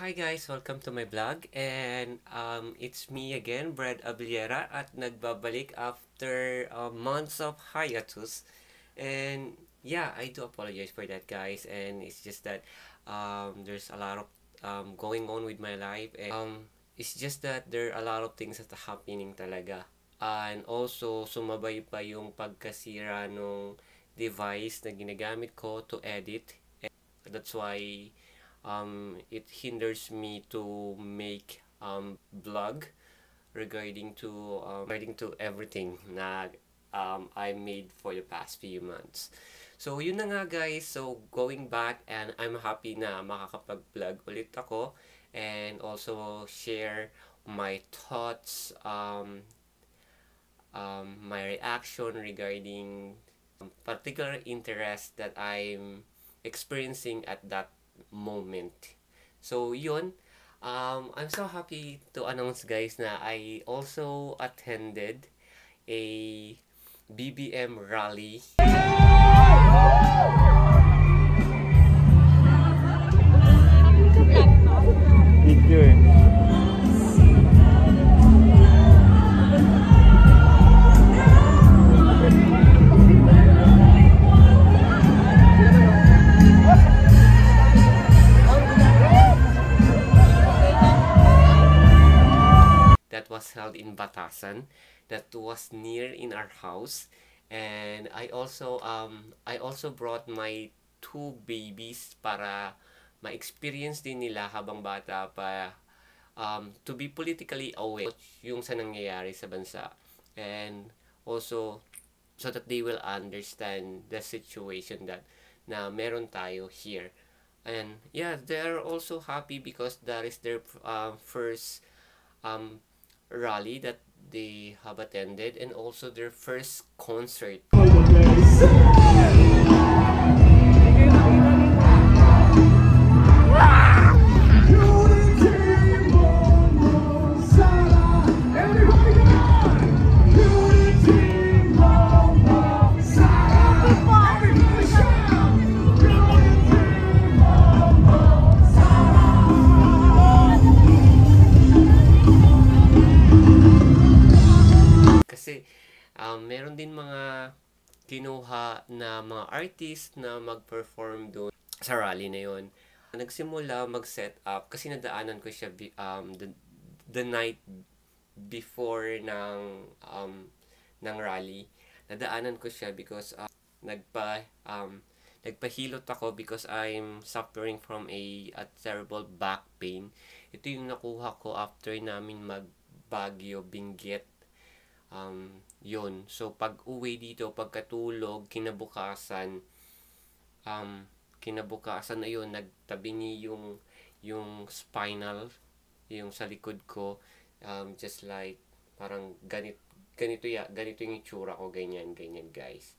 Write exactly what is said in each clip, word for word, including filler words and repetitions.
Hi guys! Welcome to my vlog and um, it's me again, Bread Abellera, at nagbabalik after uh, months of hiatus. And yeah, I do apologize for that guys, and it's just that um, there's a lot of um, going on with my life, and um, it's just that there are a lot of things that are happening talaga. Uh, and also, sumabay pa yung pagkasira ng device na ginagamit ko to edit, and that's why um it hinders me to make um vlog regarding to um, regarding to everything na um I made for the past few months. So yun na nga guys, so going back, and I'm happy na makakapag-vlog ulit ako and also share my thoughts, um um my reaction regarding particular interest that I'm experiencing at that moment. So yun, um I'm so happy to announce guys na I also attended a B B M rally. Held in Batasan, that was near in our house, and I also um I also brought my two babies para ma-experience din nila habang bata pa, um to be politically aware yung sa nangyayari sa bansa, and also so that they will understand the situation that na meron tayo here. And yeah, they're also happy because that is their uh, first um rally that they have attended, and also their first concert. Meron din mga kinuha na mga artist na mag-perform doon sa rally na yun. Nagsimula mag-set up kasi nadaanan ko siya um, the, the night before ng, um, ng rally. Nadaanan ko siya because uh, nagpa, um, nagpahilot ako because I'm suffering from a, a terrible back pain. Ito yung nakuha ko after namin mag-Baguio Benguet. Um, yun. So, pag-uwi dito, pagkatulog, kinabukasan, um, kinabukasan na yun, nagtabingi yung, yung spinal, yung sa likod ko, um, just like, parang ganit, ganito, ya, ganito yung hitsura ko, ganyan, ganyan, guys.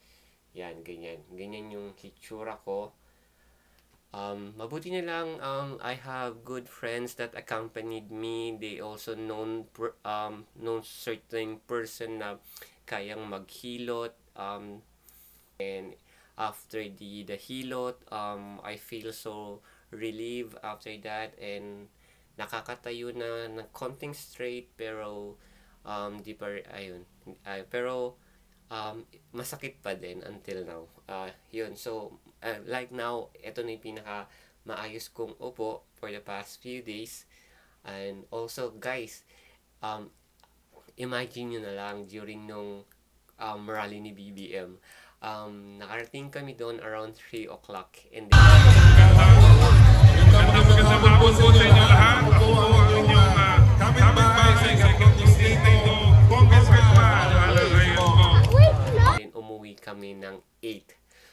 Yan, ganyan. Ganyan yung hitsura ko. Um, mabuti na lang, um, I have good friends that accompanied me. They also known, per, um, known certain person na kayang maghilot. Um, and after the, the hilot, um, I feel so relieved after that. And nakakatayo na ng konting straight, pero, um, di pa, ayun. Uh, pero, um, masakit pa din until now. Uh, yun, so, Uh, like now, ito na yung pinaka maayos kong upo for the past few days. And also guys, um, imagine nyo na lang during nung um, rally ni B B M, um, nakarating kami doon around three o'clock. And then magandang po sa inyo lahat. Ako ang inyong kapitbahay sa Quezon City, Bongbong Marcos. Then umuwi kami ng eight.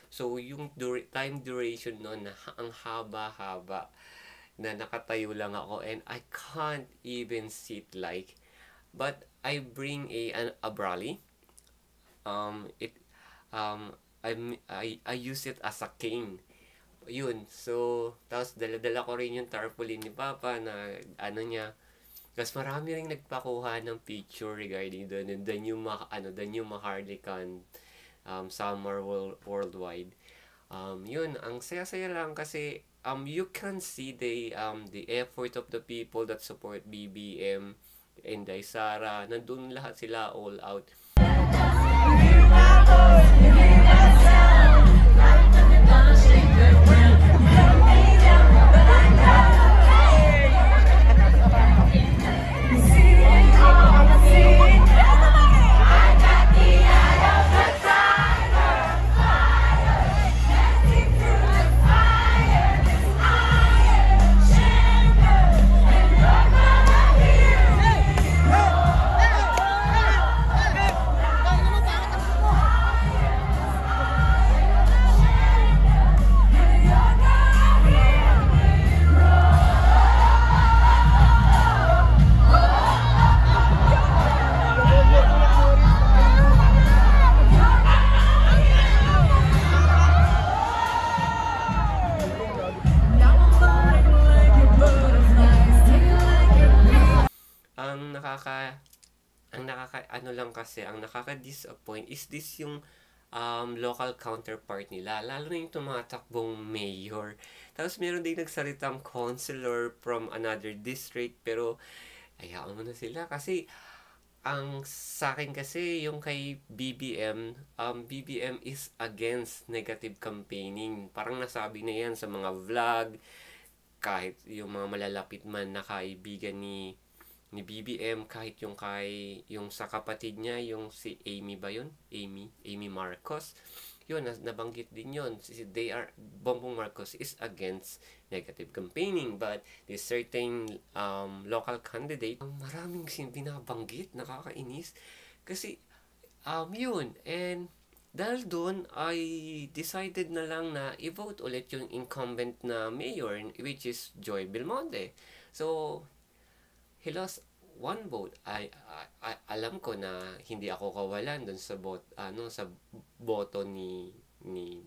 So, yung dura time duration nun, na ang haba-haba na nakatayo lang ako, and I can't even sit like. But I bring a an a brolly. Um it um I I I use it as a cane. Yun. So, tapos dala-dala ko rin yung tarpaulin ni Papa na ano niya. Kasi marami ring nagpakuha ng picture regarding the the new ma ano the new Maharlikan um summer world worldwide. Um yun, ang saya-saya lang kasi um you can see the um the effort of the people that support B B M and Dysara. Nandun lahat sila, all out. Kasi ang nakaka-disappoint is this yung um, local counterpart nila, lalo na yung tumatakbong mayor. Tapos meron din nagsalitang councilor from another district, pero ayaw mo na sila kasi ang sa akin kasi yung kay B B M, um, B B M is against negative campaigning. Parang nasabi na yan sa mga vlog, kahit yung mga malalapit man na kaibigan ni ni B B M, kahit yung kay yung sa kapatid niya, yung si Amy ba yun? Amy, Imee Marcos. Yun, nabanggit din yun. They are, Bongbong Marcos is against negative campaigning, but this certain um, local candidate, maraming binabanggit, nakakainis. Kasi, um, yun, and dahil dun, I decided na lang na i-vote ulit yung incumbent na mayor, which is Joy Belmonte. So, he lost one vote. I, I, I alam ko na hindi ako kawalan doon sa bot ano sa boto ni ni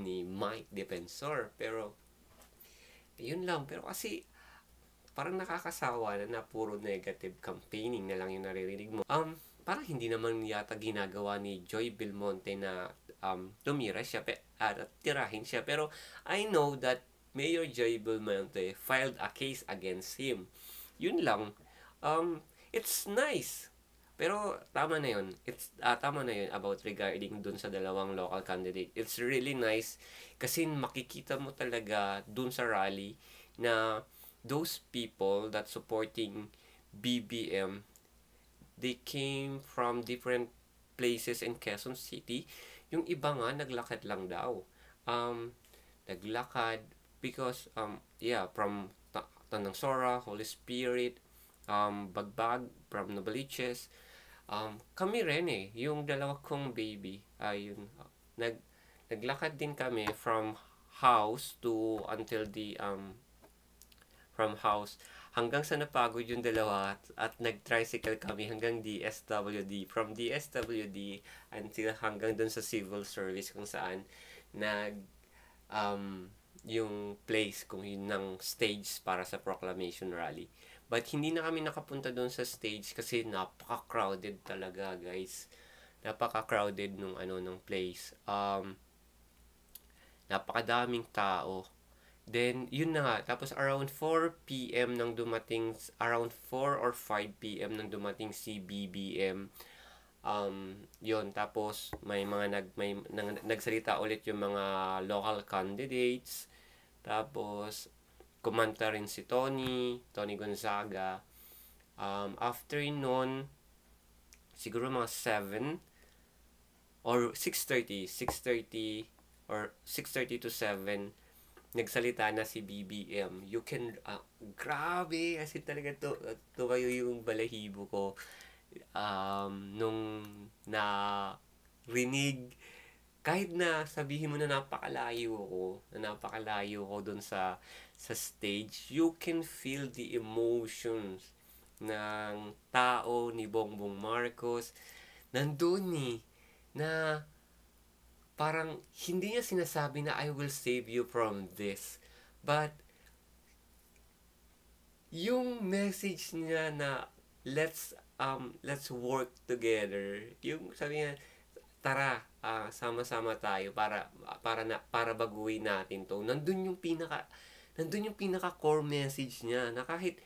ni Mike Defensor, pero yun lang. Pero kasi parang nakakasawa na, na puro negative campaigning na lang yung naririnig mo. Um parang hindi naman yata ginagawa ni Joy Belmonte na um tumira siya pe, at tirahin siya, pero I know that Mayor Joy Belmonte filed a case against him. Yun lang. Um, it's nice. Pero tama na yun. It's, uh, tama na yun about regarding dun sa dalawang local candidate. It's really nice kasi makikita mo talaga dun sa rally na those people that supporting B B M, they came from different places in Quezon City. Yung iba nga, naglakad lang daw. Um, naglakad because, um, yeah, from Tandang Sora, Holy Spirit, um, Bagbag, Brabna Baliches. Um, kami rin eh, yung dalawa kong baby, ay uh, uh, nag, naglakad din kami from house to until the, um, from house, hanggang sa napagod yung dalawa at, at nag-tricycle kami hanggang D S W D. From D S W D until hanggang dun sa civil service kung saan nag, um, yung place kung yun ng stage para sa proclamation rally. But hindi na kami nakapunta doon sa stage kasi napaka-crowded talaga, guys. Napaka-crowded nung ano nung place. Um napakadaming tao. Then yun na nga, tapos around four P M nang dumating, around four or five P M nang dumating si B B M. Um, yun, tapos may mga nag may nang, nagsalita ulit yung mga local candidates. Tapos kumanta rin si Tony, Tony Gonzaga. Um, after noon, siguro mga seven or six thirty, six thirty or six thirty to seven, nagsalita na si B B M. You can, uh, grabe, kasi talaga to, to kayo yung balahibo ko. Um, nung na rinig, kahit na sabihin mo na napakalayo ko, na napakalayo ko dun sa, sa stage, you can feel the emotions ng tao ni Bongbong Marcos. Nandun eh, na parang hindi niya sinasabi na I will save you from this. But, yung message niya na let's Um, let's work together. Yung sabi niya, tara, uh, sama-sama tayo para para na, para baguhin natin 'to. Nandun yung pinaka nandun yung pinaka core message niya na kahit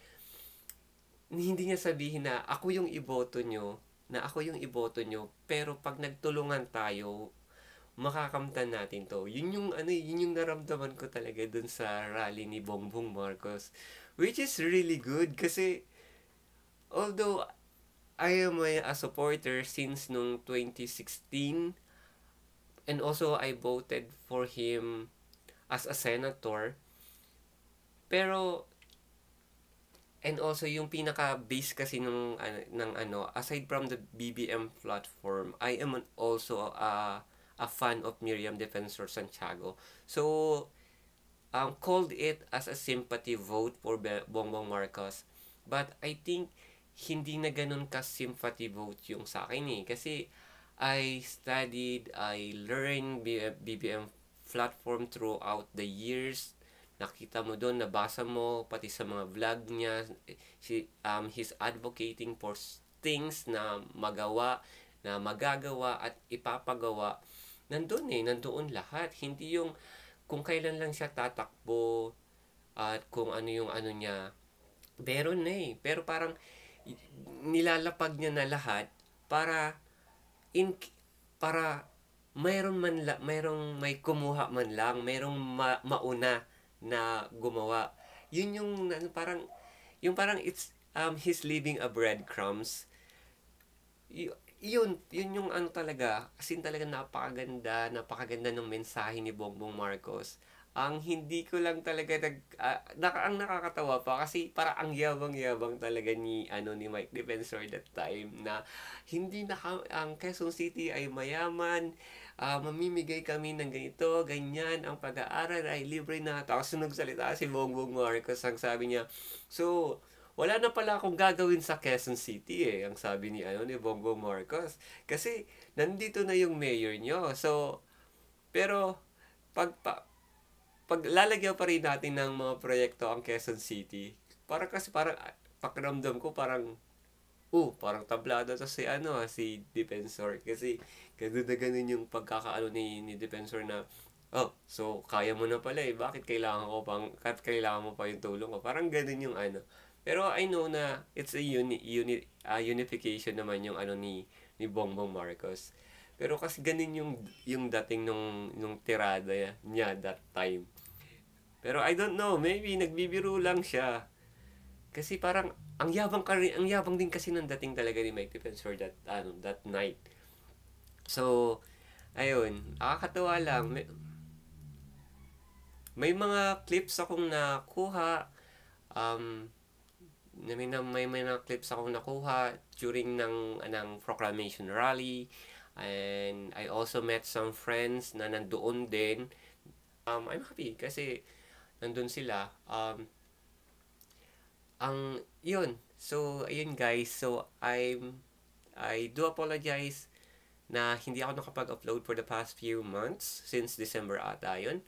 hindi niya sabihin na ako yung iboto nyo, na ako yung iboto nyo, pero pag nagtulungan tayo, makakamtan natin 'to. Yun yung ano, yun yung naramdaman ko talaga dun sa rally ni Bongbong Marcos, which is really good kasi although I am a, a supporter since nung twenty sixteen, and also I voted for him as a senator. Pero and also yung pinaka base kasi nung uh, ng ano, aside from the B B M platform, I am an, also a uh, a fan of Miriam Defensor Santiago. So, um, called it as a sympathy vote for Bongbong Marcos. But I think, hindi na ganun ka-sympathy vote yung sa akin eh. Kasi, I studied, I learned B B M platform throughout the years. Nakita mo doon, nabasa mo, pati sa mga vlog niya. She, um, he's advocating for things na magawa, na magagawa at ipapagawa. Nandun eh, nandoon lahat. Hindi yung kung kailan lang siya tatakbo at kung ano yung ano niya. Pero na eh. Pero parang nilalapag niya na lahat para in para mayroon man la, mayroong may kumuha man lang, mayroong ma, mauna na gumawa. Yun yung ano, parang yung parang it's um he's leaving a breadcrumbs. Y Yun, yun yung ano talaga, as in talaga napakaganda, napakaganda ng mensahe ni Bongbong Marcos. Ang hindi ko lang talaga, nag, uh, naka, ang nakakatawa pa kasi para ang yabang-yabang talaga ni, ano, ni Mike Defensor that time na hindi na, ang Quezon City ay mayaman, uh, mamimigay kami ng ganito, ganyan, ang pag-aaral ay libre na. Tapos nagsalita si Bongbong Marcos, ang sabi niya, so, wala na pala akong gagawin sa Quezon City eh, ang sabi ni ano ni Bongbong Marcos. Kasi nandito na yung mayor nyo. So pero pag pa, pag lalagyan pa rin natin ng mga proyekto ang Quezon City. Para kasi parang pakiramdam ko parang oh, uh, parang tablado to si ano si Defensor kasi ganun na ganun yung pagkakaano ni ni Defensor na oh, so kaya mo na pala eh. Bakit kailangan ko pang kailangan mo pa yung tulong ko? Parang ganun yung ano. Pero I know na it's a uni, uni, uh, unification naman yung ano ni ni Bongbong Marcos. Pero kasi ganun yung yung dating nung nung tirada niya that time. Pero I don't know, maybe nagbibiro lang siya. Kasi parang ang yabang kasi ang yabang din kasi nang dating talaga ni Mike Defensor that ano that night. So ayun, nakakatawa lang. May, may mga clips akong nakuha um I mean, may may mga clips akong nakuha during ng, ng proclamation rally, and I also met some friends na nandoon din. um, I'm happy kasi nandoon sila. Um, ang yun, so ayun guys, so I'm I do apologize na hindi ako nakapag-upload for the past few months since December ata yun.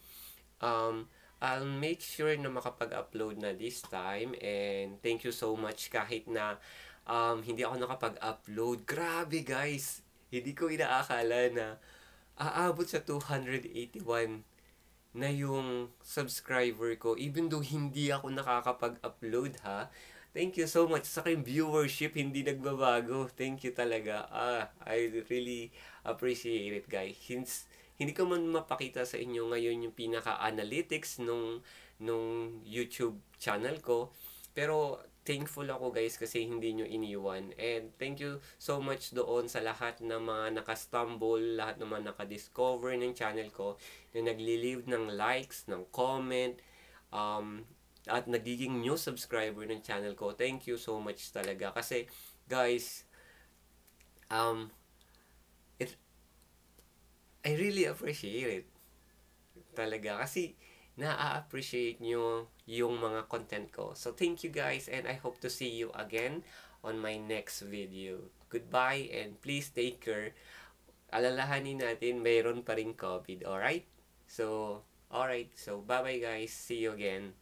um, I'll make sure na makapag-upload na this time, and thank you so much kahit na um, hindi ako nakapag-upload. Grabe guys, hindi ko inaakala na aabot sa two hundred eighty-one na yung subscriber ko even though hindi ako nakakapag-upload ha. Thank you so much sa aking viewership, hindi nagbabago. Thank you talaga. Ah, I really appreciate it guys. Since hindi ko man mapakita sa inyo ngayon yung pinaka-analytics nung, nung YouTube channel ko. Pero thankful ako guys kasi hindi nyo iniwan. And thank you so much doon sa lahat na mga nakastumble, lahat na mga nakadiscover ng channel ko, na nagli-leave ng likes, ng comment, um, at nagiging new subscriber ng channel ko. Thank you so much talaga. Kasi guys, um, I really appreciate it. Talaga. Kasi, na-appreciate nyo yung mga content ko. So, thank you guys, and I hope to see you again on my next video. Goodbye, and please take care. Alalahanin natin, mayroon pa rin COVID, alright? So, alright. So, bye-bye guys. See you again.